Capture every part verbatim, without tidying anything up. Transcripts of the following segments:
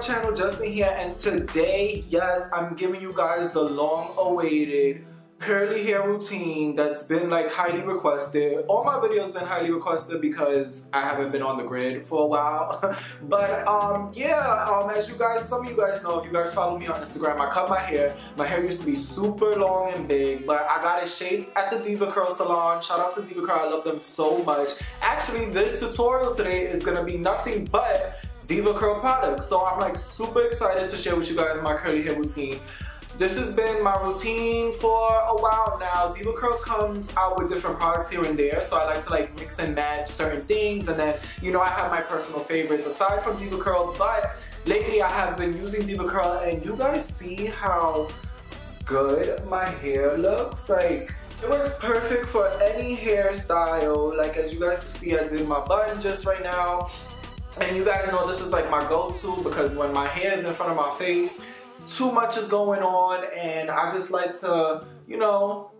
my channel, Justin here, and today, yes, I'm giving you guys the long-awaited curly hair routine that's been like highly requested. All my videos been highly requested because I haven't been on the grid for a while. But um yeah, um as you guys, some of you guys know, if you guys follow me on Instagram, I cut my hair. My hair used to be super long and big, but I got it shaped at the DevaCurl salon. Shout out to DevaCurl, I love them so much. Actually, this tutorial today is gonna be nothing but DevaCurl products. So I'm like super excited to share with you guys my curly hair routine. This has been my routine for a while now. DevaCurl comes out with different products here and there, so I like to like mix and match certain things, and then, you know, I have my personal favorites aside from DevaCurl, but lately I have been using DevaCurl, and you guys see how good my hair looks. Like, it works perfect for any hairstyle. Like, as you guys can see, I did my bun just right now, and you guys know this is like my go-to because when my hair is in front of my face, too much is going on, and I just like to, you know,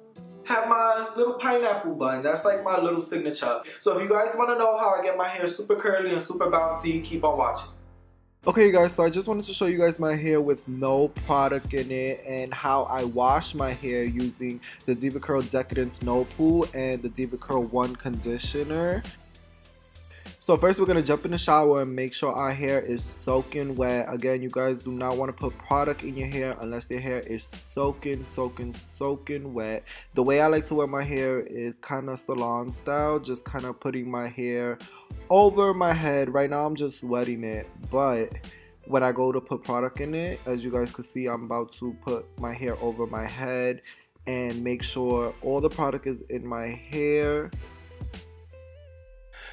have my little pineapple bun. That's like my little signature. So if you guys want to know how I get my hair super curly and super bouncy, keep on watching. Okay, you guys, so I just wanted to show you guys my hair with no product in it and how I wash my hair using the DevaCurl Decadence No Poo and the DevaCurl One Conditioner. So first we're going to jump in the shower and make sure our hair is soaking wet. Again, you guys do not want to put product in your hair unless your hair is soaking, soaking, soaking wet. The way I like to wear my hair is kind of salon style, just kind of putting my hair over my head. Right now I'm just wetting it, but when I go to put product in it, as you guys can see, I'm about to put my hair over my head and make sure all the product is in my hair.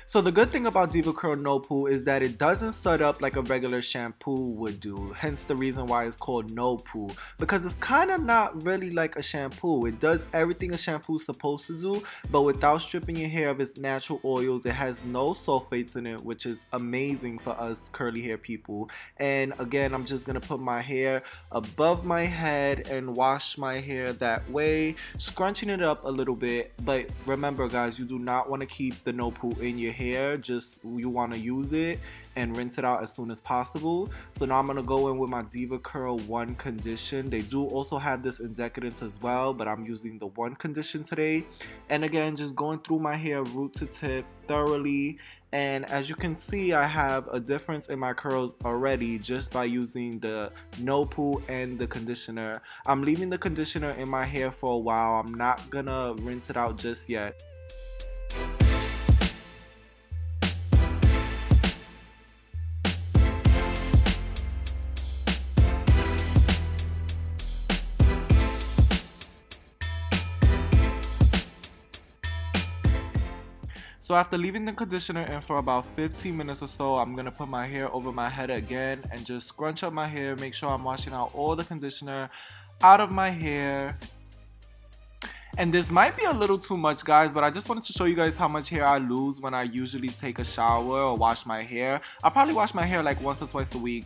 So the good thing about DevaCurl No Poo is that it doesn't set up like a regular shampoo would do, hence the reason why it's called No Poo, because it's kind of not really like a shampoo. It does everything a shampoo is supposed to do, but without stripping your hair of its natural oils. It has no sulfates in it, which is amazing for us curly hair people. And again, I'm just going to put my hair above my head and wash my hair that way, scrunching it up a little bit. But remember guys, you do not want to keep the No Poo in your hair. hair just you want to use it and rinse it out as soon as possible. So now I'm going to go in with my DevaCurl One Condition. They do also have this in Decadence as well, but I'm using the One Condition today. And again, just going through my hair root to tip thoroughly, and as you can see, I have a difference in my curls already just by using the No Poo and the conditioner. I'm leaving the conditioner in my hair for a while. I'm not gonna rinse it out just yet. So after leaving the conditioner in for about fifteen minutes or so, I'm going to put my hair over my head again and just scrunch up my hair, make sure I'm washing out all the conditioner out of my hair. And this might be a little too much guys, but I just wanted to show you guys how much hair I lose when I usually take a shower or wash my hair. I probably wash my hair like once or twice a week.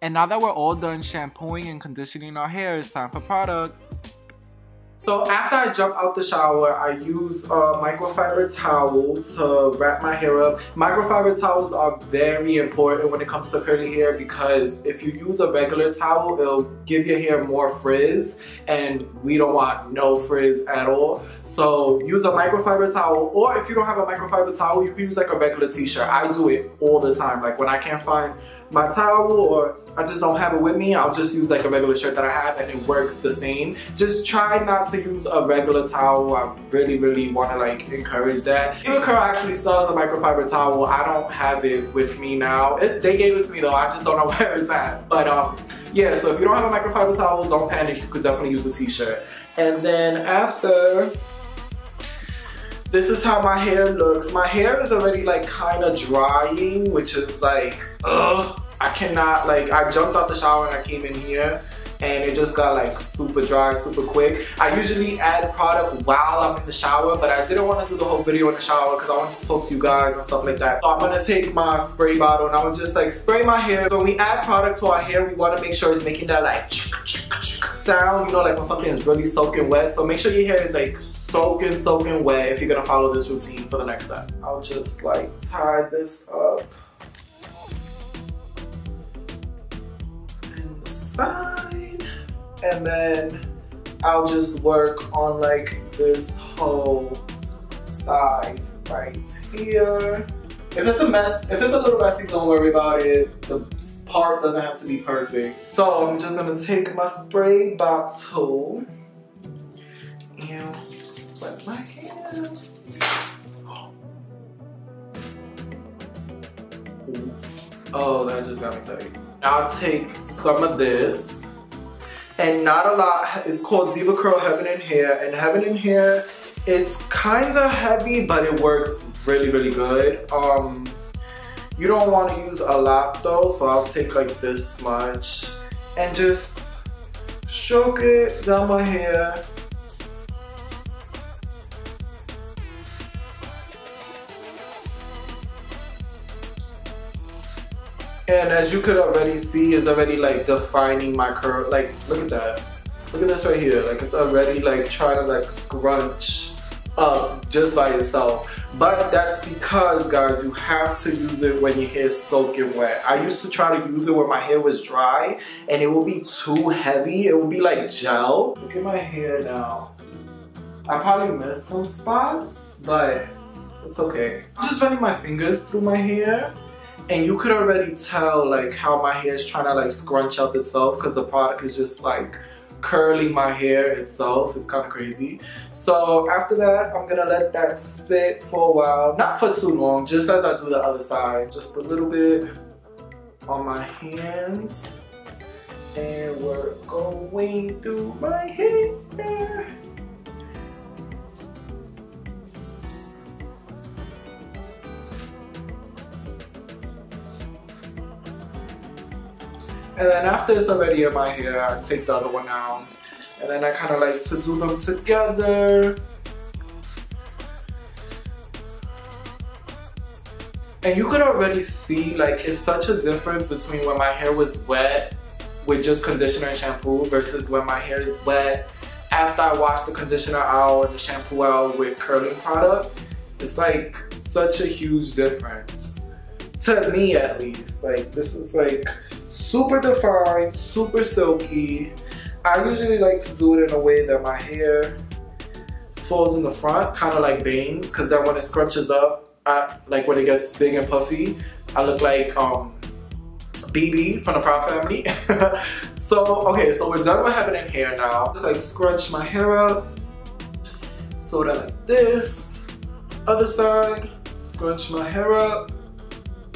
And now that we're all done shampooing and conditioning our hair, it's time for product. So after I jump out the shower, I use a microfiber towel to wrap my hair up. Microfiber towels are very important when it comes to curly hair because if you use a regular towel, it'll give your hair more frizz, and we don't want no frizz at all. So use a microfiber towel, or if you don't have a microfiber towel, you can use like a regular t-shirt. I do it all the time. Like when I can't find my towel or I just don't have it with me, I'll just use like a regular shirt that I have, and it works the same. Just try not to to use a regular towel. I really really want to like encourage that. DevaCurl actually sells a microfiber towel. I don't have it with me now. It, they gave it to me though. I just don't know where it's at. But um, yeah, so if you don't have a microfiber towel, don't panic. You could definitely use a t-shirt. And then after, this is how my hair looks. My hair is already like kind of drying, which is like, ugh. I cannot, like, I jumped out the shower and I came in here, and it just got like super dry, super quick. I usually add product while I'm in the shower, but I didn't want to do the whole video in the shower because I wanted to talk to you guys and stuff like that. So I'm gonna take my spray bottle and I would just like spray my hair. When we add product to our hair, we wanna make sure it's making that like sound, you know, like when something is really soaking wet. So make sure your hair is like soaking, soaking wet if you're gonna follow this routine for the next step. I'll just like tie this up in the side, and then I'll just work on like this whole side right here. If it's a mess, if it's a little messy, don't worry about it. The part doesn't have to be perfect. So I'm just gonna take my spray bottle and wet my hands. Oh, that just got me tight. I'll take some of this, and not a lot. It's called DevaCurl Heaven in Hair, and Heaven in Hair, it's kind of heavy, but it works really, really good. Um, you don't want to use a lot though, so I'll take like this much and just stroke it down my hair. And as you could already see, it's already like defining my curl. Like, look at that. Look at this right here. Like, it's already like trying to like scrunch up just by itself. But that's because, guys, you have to use it when your hair is soaking wet. I used to try to use it when my hair was dry, and it will be too heavy. It will be like gel. Look at my hair now. I probably missed some spots, but it's okay. I'm just running my fingers through my hair. And you could already tell like how my hair is trying to like scrunch up itself because the product is just like curling my hair itself. It's kind of crazy. So after that, I'm gonna let that sit for a while. Not for too long, just as I do the other side. Just a little bit on my hands. And we're going through my hair. And then after it's already in my hair, I take the other one out. And then I kind of like to do them together. And you could already see like it's such a difference between when my hair was wet with just conditioner and shampoo versus when my hair is wet after I wash the conditioner out and the shampoo out with curling product. It's like such a huge difference. To me at least. Like this is like super defined, super silky. I usually like to do it in a way that my hair falls in the front, kind of like bangs, because then when it scrunches up, I, like when it gets big and puffy, I look like um, B B from the Proud Family. So, okay, so we're done with Heaven in Hair now. Just like scrunch my hair up, sort of like this. Other side, scrunch my hair up,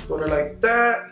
sort of like that.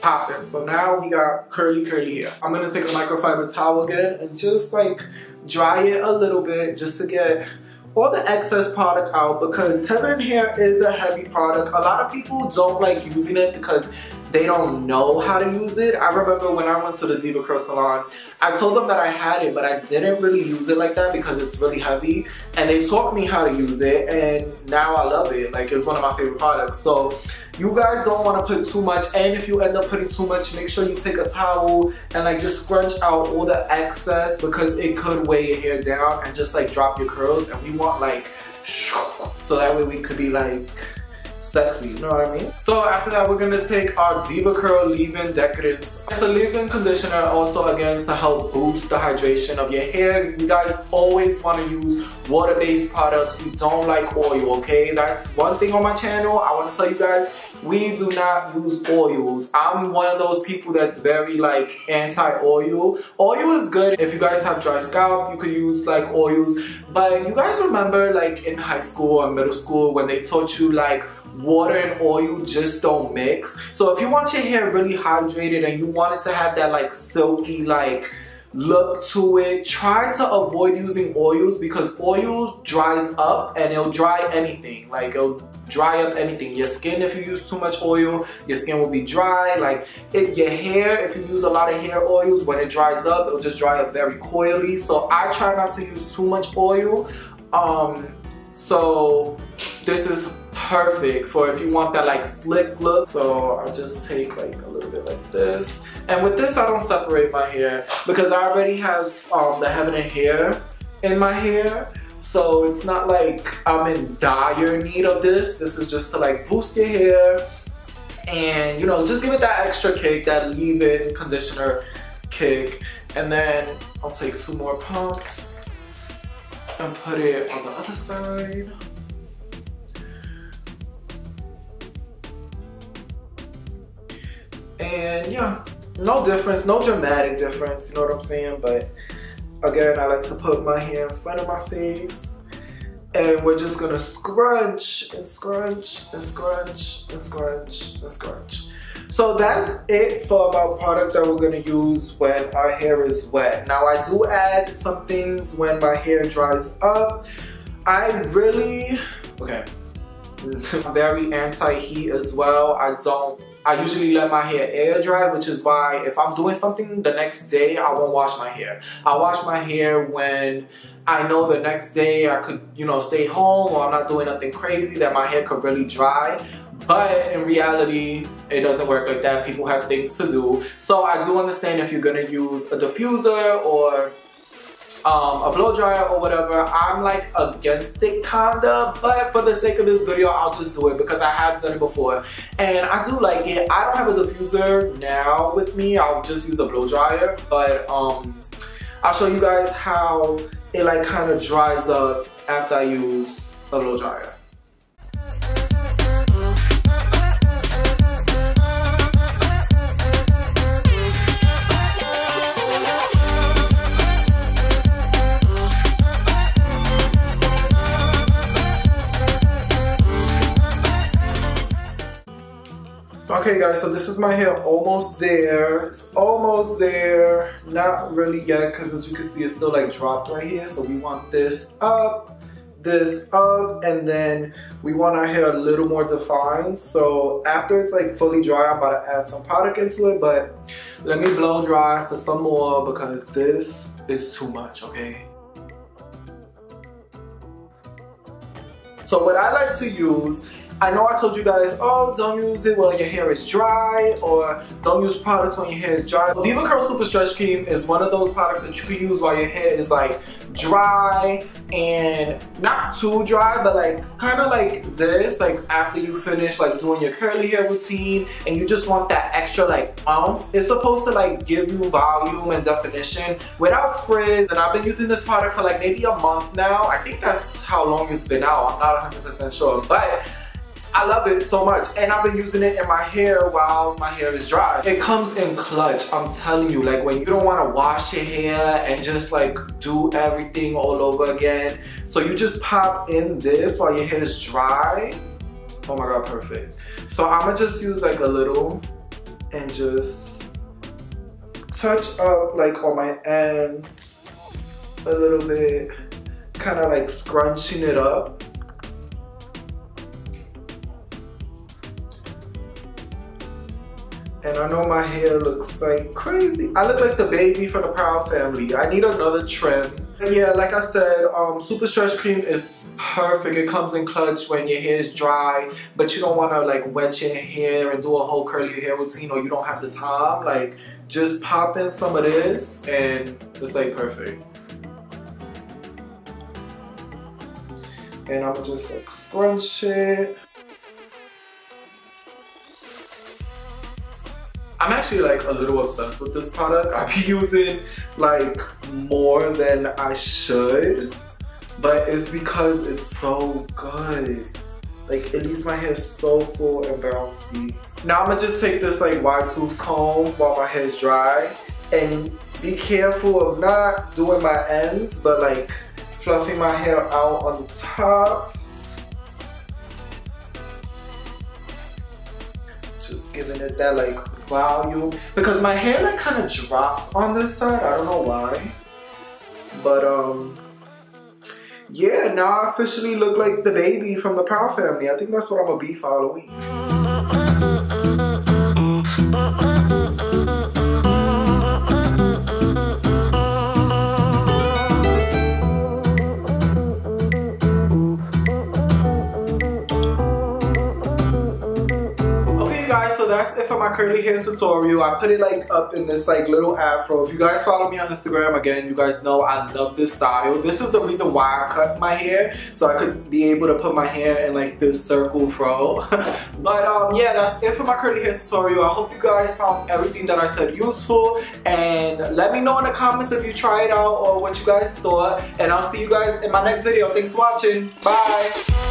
Popping. So now we got curly, curly hair. I'm gonna take a microfiber towel again and just like dry it a little bit just to get all the excess product out because Heaven in Hair is a heavy product. A lot of people don't like using it because they don't know how to use it. I remember when I went to the DevaCurl salon, I told them that I had it, but I didn't really use it like that because it's really heavy. And they taught me how to use it, and now I love it. Like, it's one of my favorite products. So you guys don't want to put too much, and if you end up putting too much, make sure you take a towel and like just scrunch out all the excess because it could weigh your hair down and just like drop your curls. And we want like, so that way we could be like sexy, you know what I mean? So after that, we're gonna take our DevaCurl Leave In Decadence. It's a leave-in conditioner also, again, to help boost the hydration of your hair. You guys always wanna use water-based products. We don't like oil, okay? That's one thing on my channel. I wanna tell you guys, we do not use oils. I'm one of those people that's very like anti-oil. Oil is good if you guys have dry scalp, you could use like oils. But you guys remember like in high school or middle school when they taught you like water and oil just don't mix. So if you want your hair really hydrated and you want it to have that like silky like look to it, try to avoid using oils because oil dries up and it'll dry anything. Like it'll dry up anything. Your skin, if you use too much oil, your skin will be dry. Like if your hair, if you use a lot of hair oils, when it dries up, it'll just dry up very coily. So I try not to use too much oil. Um, so this is perfect for if you want that like slick look. So I'll just take like a little bit like this. And with this I don't separate my hair because I already have um, the Heaven in Hair in my hair. So it's not like I'm in dire need of this. This is just to like boost your hair and, you know, just give it that extra kick, that leave-in conditioner kick. And then I'll take two more pumps and put it on the other side. And yeah, no difference, no dramatic difference, you know what I'm saying? But again, I like to put my hair in front of my face. And we're just gonna scrunch and scrunch and scrunch and scrunch and scrunch. So that's it for our product that we're gonna use when our hair is wet. Now I do add some things when my hair dries up. I really, okay, I'm very anti-heat as well. I don't, I usually let my hair air dry, which is why if I'm doing something the next day, I won't wash my hair. I wash my hair when I know the next day I could, you know, stay home or I'm not doing nothing crazy that my hair could really dry. But in reality, it doesn't work like that. People have things to do. So I do understand if you're gonna use a diffuser or um, a blow dryer or whatever. I'm like against it kinda, but for the sake of this video, I'll just do it because I have done it before. And I do like it. I don't have a diffuser now with me. I'll just use a blow dryer, but um, I'll show you guys how it like kinda dries up after I use a blow dryer. Okay guys, so this is my hair almost there. It's almost there. Not really yet, because as you can see, it's still like dropped right here. So we want this up, this up, and then we want our hair a little more defined. So after it's like fully dry, I'm about to add some product into it, but let me blow dry for some more because this is too much, okay? So what I like to use, I know I told you guys, oh, don't use it when your hair is dry, or don't use products when your hair is dry. DevaCurl Super Stretch Cream is one of those products that you can use while your hair is like dry and not too dry, but like kind of like this, like after you finish like doing your curly hair routine and you just want that extra like oomph. It's supposed to like give you volume and definition without frizz. And I've been using this product for like maybe a month now. I think that's how long it's been out. I'm not one hundred percent sure, but I love it so much, and I've been using it in my hair while my hair is dry. It comes in clutch, I'm telling you. Like when you don't want to wash your hair and just like do everything all over again, so you just pop in this while your hair is dry. Oh my god, perfect. So I'ma just use like a little and just touch up like on my end a little bit, kind of like scrunching it up. And I know my hair looks like crazy. I look like the baby from the Proud Family. I need another trim. And yeah, like I said, um, Super Stretch Cream is perfect. It comes in clutch when your hair is dry, but you don't want to like wet your hair and do a whole curly hair routine, or you don't have the time. Like, just pop in some of this and it's like perfect. And I'm just like scrunch it. I'm actually like a little obsessed with this product. I be using like more than I should, but it's because it's so good. Like it leaves my hair so full and bouncy. Now I'm gonna just take this like wide tooth comb while my hair's dry, and be careful of not doing my ends, but like fluffing my hair out on the top. Just giving it that like volume, because my hair like kind of drops on this side. I don't know why, but um yeah, now I officially look like the baby from the Proud Family. I think that's what I'm gonna be for Halloween. So so that's it for my curly hair tutorial. I put it like up in this like little afro. If you guys follow me on Instagram, again, you guys know I love this style. This is the reason why I cut my hair, so I could be able to put my hair in like this circle fro. But um, yeah, that's it for my curly hair tutorial. I hope you guys found everything that I said useful, and let me know in the comments if you try it out or what you guys thought, and I'll see you guys in my next video. Thanks for watching. Bye.